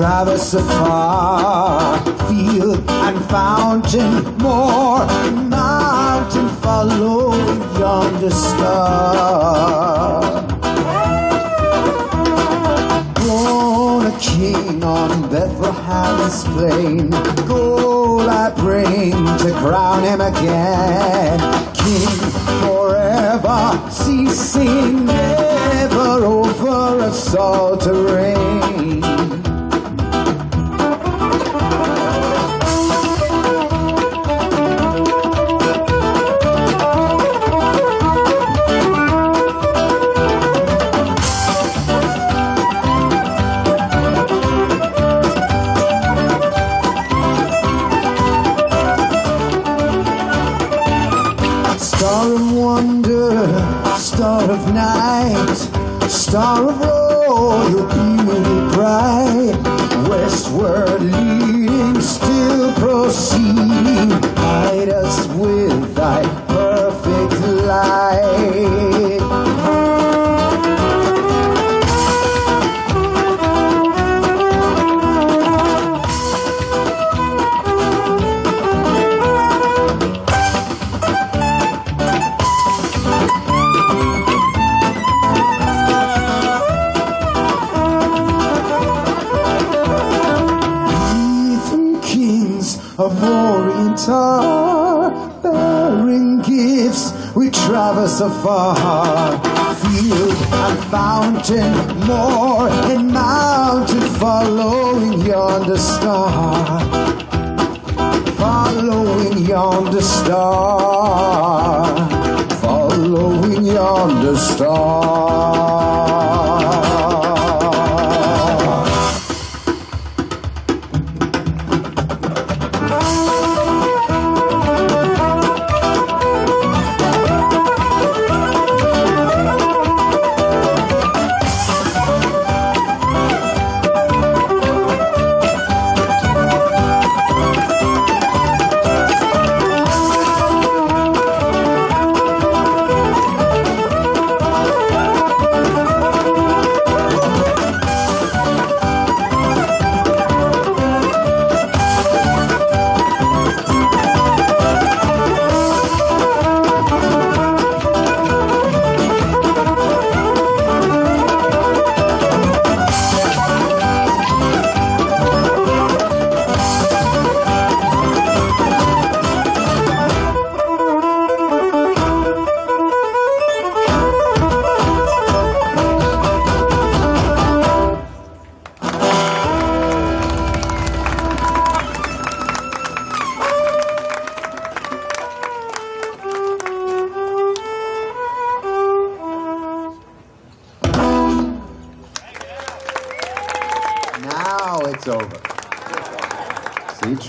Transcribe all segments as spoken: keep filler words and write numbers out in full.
Traverse afar, field and fountain, more mountain, follow yonder star. Born a king on Bethlehem's plain, gold I bring to crown him again. King forever, ceasing never over a salt to reign. Star of royal beauty bright, westward leading, still proceeding, guide us with thy perfect light. Bearing gifts, we traverse afar, field and fountain, moor and mountain, following yonder star, following yonder star, following yonder star.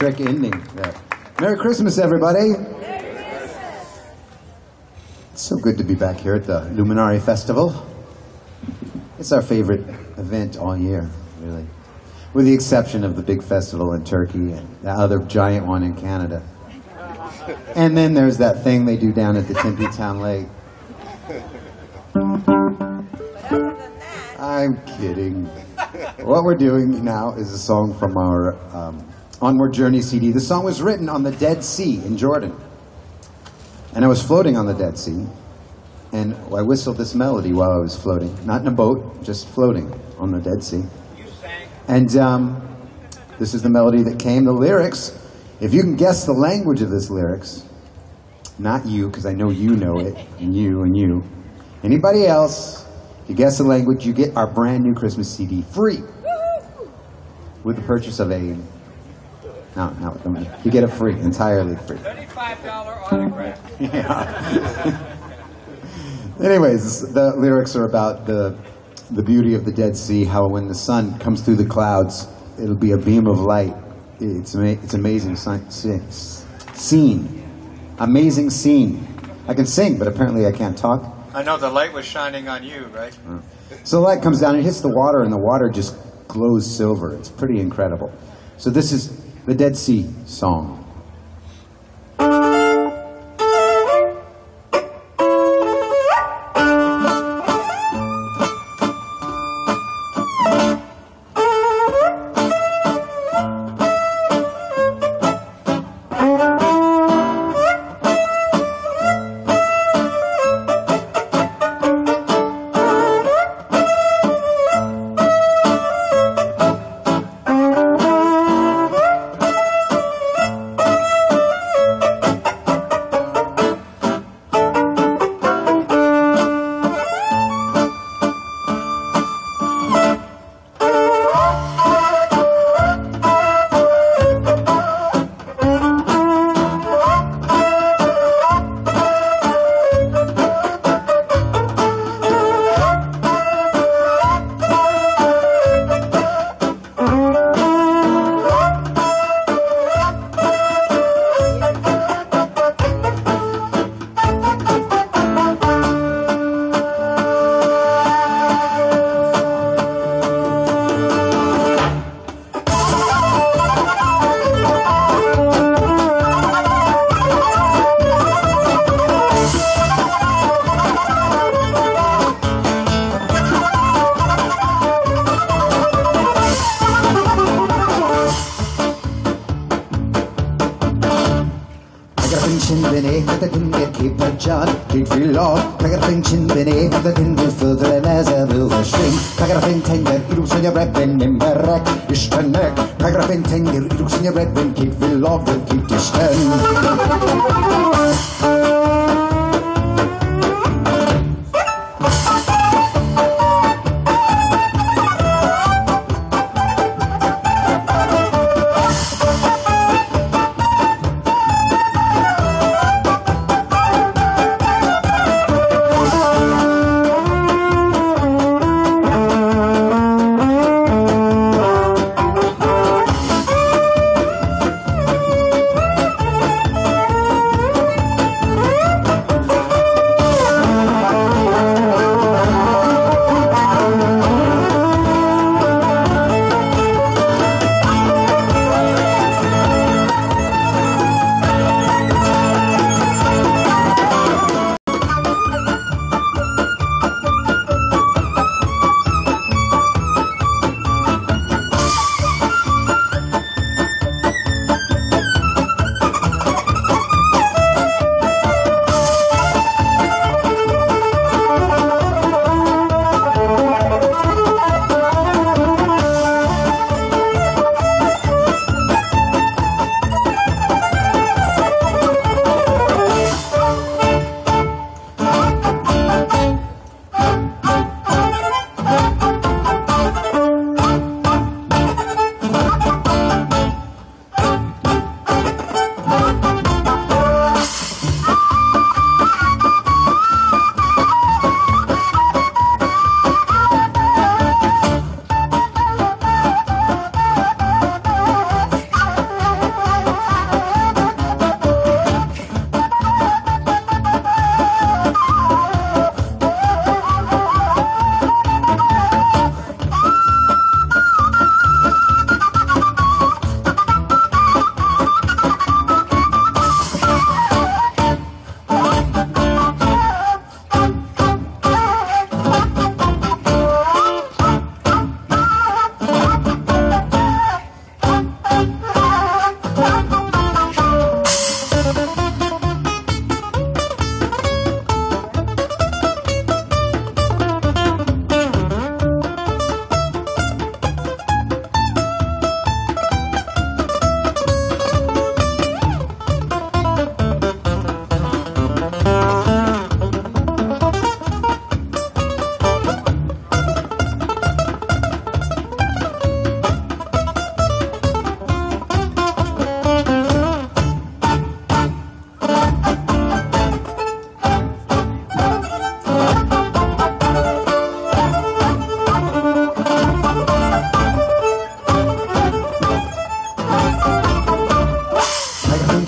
trick ending there. Merry Christmas, everybody. Merry Christmas. It's so good to be back here at the Luminari Festival. It's our favorite event all year, really. With the exception of the big festival in Turkey and the other giant one in Canada. And then there's that thing they do down at the Tempe Town Lake. I'm kidding. What we're doing now is a song from our um, Onward Journey C D. The song was written on the Dead Sea in Jordan. And I was floating on the Dead Sea. And I whistled this melody while I was floating. Not in a boat, just floating on the Dead Sea. And um, this is the melody that came. The lyrics, if you can guess the language of this lyrics, not you, because I know you know it, and you, and you. Anybody else, if you guess the language, you get our brand new Christmas C D free. With the purchase of a, no, no, don't, you get it free, entirely free. thirty-five dollar autograph. Yeah. Anyways, the lyrics are about the, the beauty of the Dead Sea, how when the sun comes through the clouds, it'll be a beam of light. It's ama it's amazing scene. Amazing scene. I can sing, but apparently I can't talk. I know, the light was shining on you, right? So the light comes down, it hits the water, and the water just glows silver. It's pretty incredible. So this is the Dead Sea song.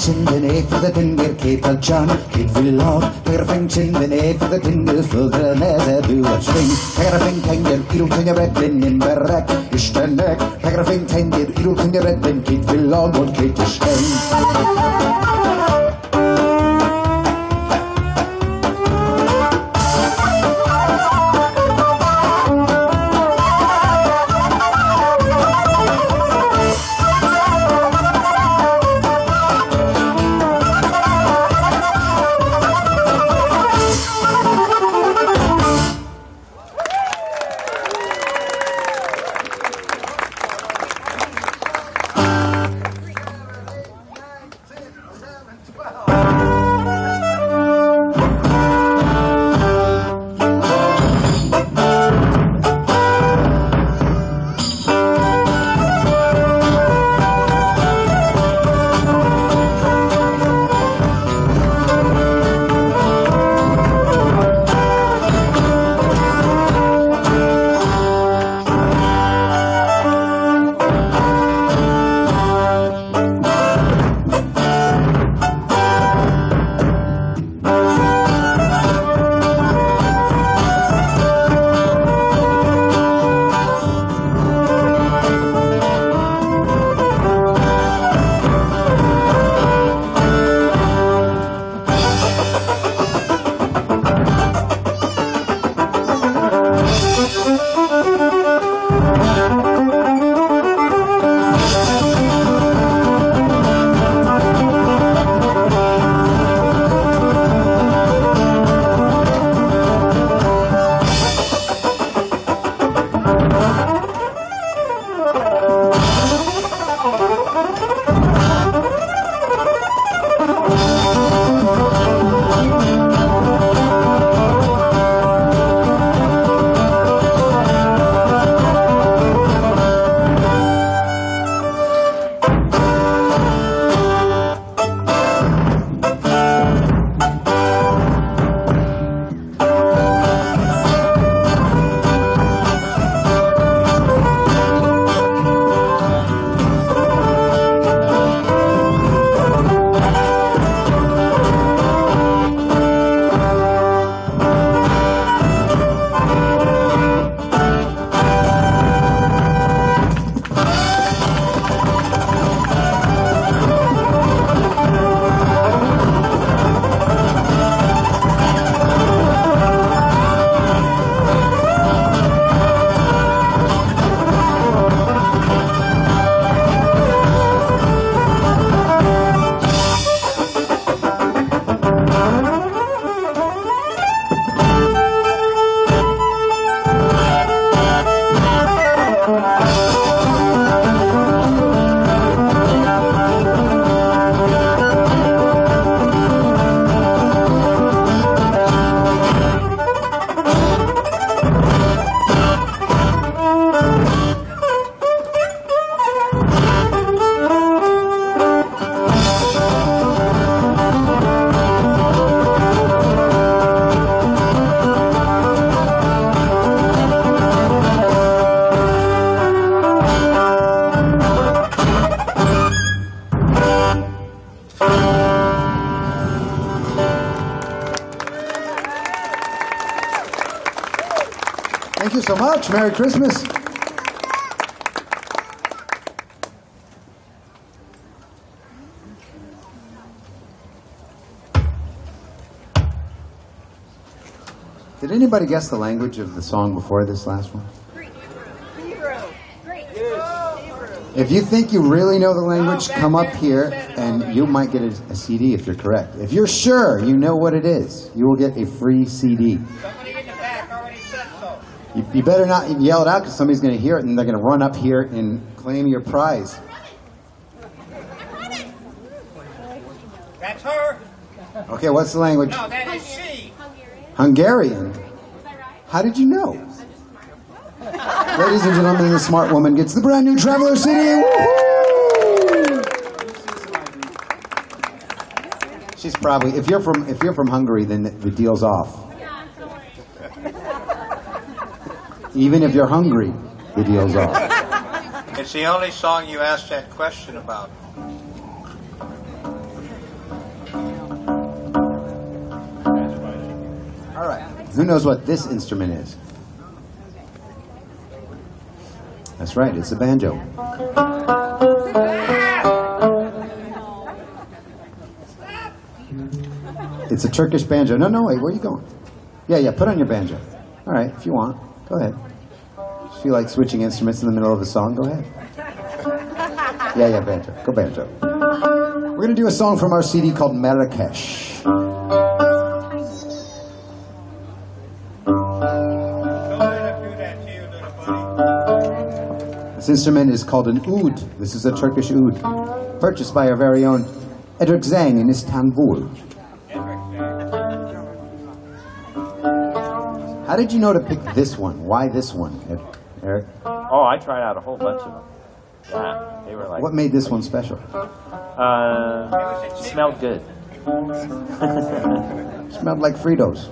Cindene for the dinner, Kate and John, Kate will love, Perfect Cindene for the dinner, for the nether, do a string, Perfect Tanger, Ilutanya Redden in Barak, Ishtanek, Perfect Tanger, Ilutanya Redden, Kate will love, what Kate is saying. Merry Christmas. Did anybody guess the language of the song before this last one? Greek. Hebrew. Greek. Yes. If you think you really know the language, oh, come up here and you might get a, a C D if you're correct. If you're sure you know what it is, you will get a free C D. You better not yell it out because somebody's going to hear it and they're going to run up here and claim your prize. That's her. Okay, what's the language? No, that is she. Hungarian. Hungarian. Was I right? How did you know? I'm just smart. Ladies and gentlemen, the smart woman gets the brand new Traveler City. Woo-hoo! She's probably, if you're from if you're from Hungary, then the deal's off. Even if you're hungry, the deal's off. It's the only song you asked that question about. Who knows what this instrument is? That's right, it's a banjo. It's a Turkish banjo. No, no, wait, where are you going? Yeah, yeah, put on your banjo. All right, if you want, go ahead. If you like switching instruments in the middle of a song, go ahead. Yeah, yeah, banjo. Go banjo. We're going to do a song from our C D called Marrakesh. This instrument is called an oud. This is a Turkish oud, purchased by our very own Eder Gzeng in Istanbul. How did you know to pick this one? Why this one, Eric? Oh, I tried out a whole bunch of them. Yeah, they were like. What made this one special? Uh, it smelled good. Smelled like Fritos.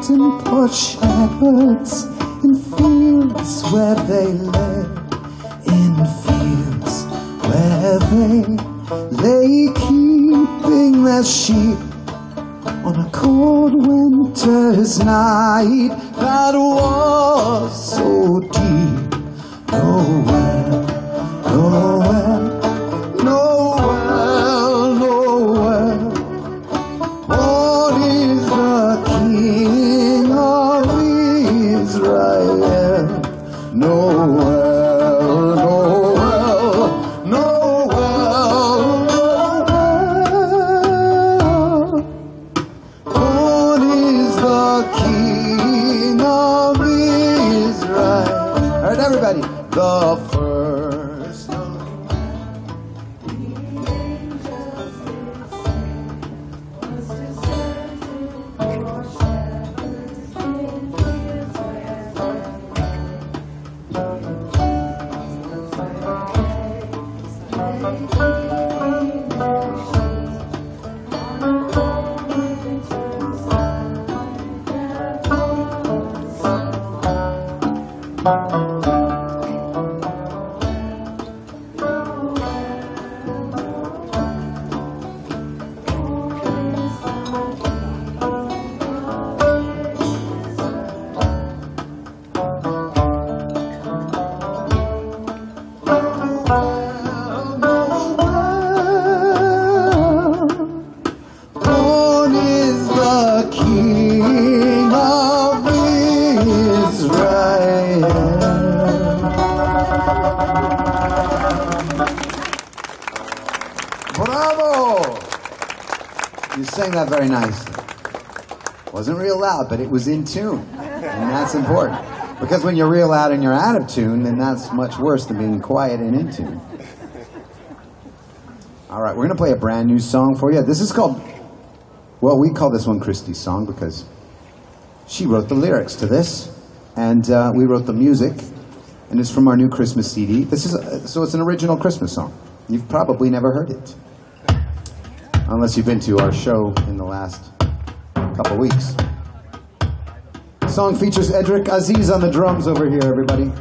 certain poor shepherds in fields where they lay, in fields where they lay, keeping their sheep on a cold winter's night that was so deep. Nowhere, nowhere, nowhere, nowhere. What is the King of Israel? Nowhere. The first song the angels did sing was to certain poor shepherds in fields where they lay, in fields where they lay, keeping their sheep on a cold winter's night that was so deep. That very nicely. Wasn't real loud, but it was in tune, and that's important, because when you're real loud and you're out of tune, then that's much worse than being quiet and in tune. All right, we're gonna play a brand new song for you. This is called, well, we call this one Christy's song because she wrote the lyrics to this, and uh, we wrote the music, and it's from our new Christmas C D. This is a, so it's an original Christmas song. You've probably never heard it. Unless you've been to our show in the last couple weeks. The song features Edric Aziz on the drums over here, everybody.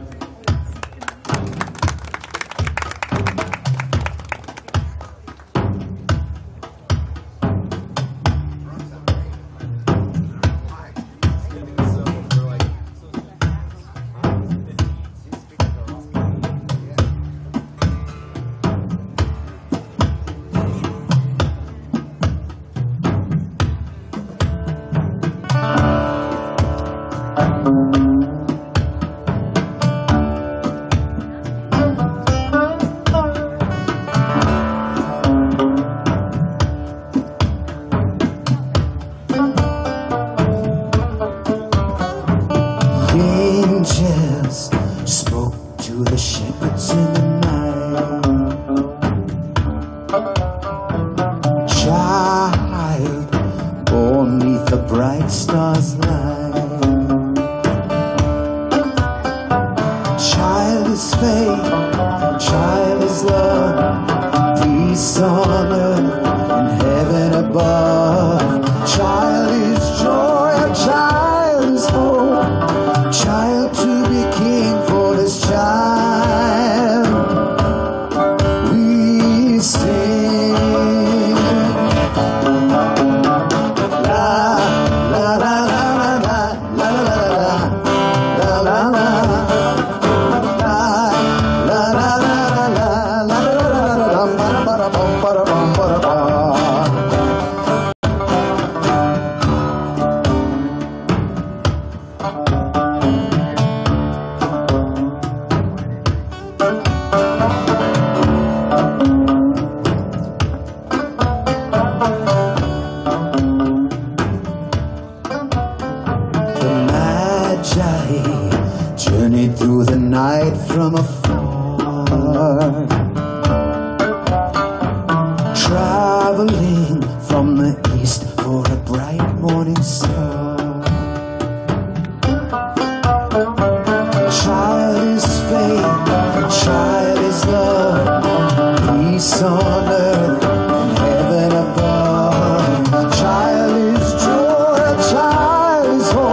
Child is joy, a child is hope.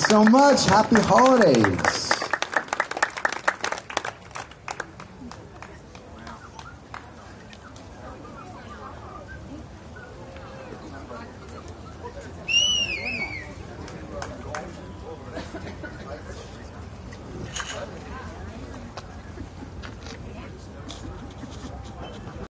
you so much. Happy holidays.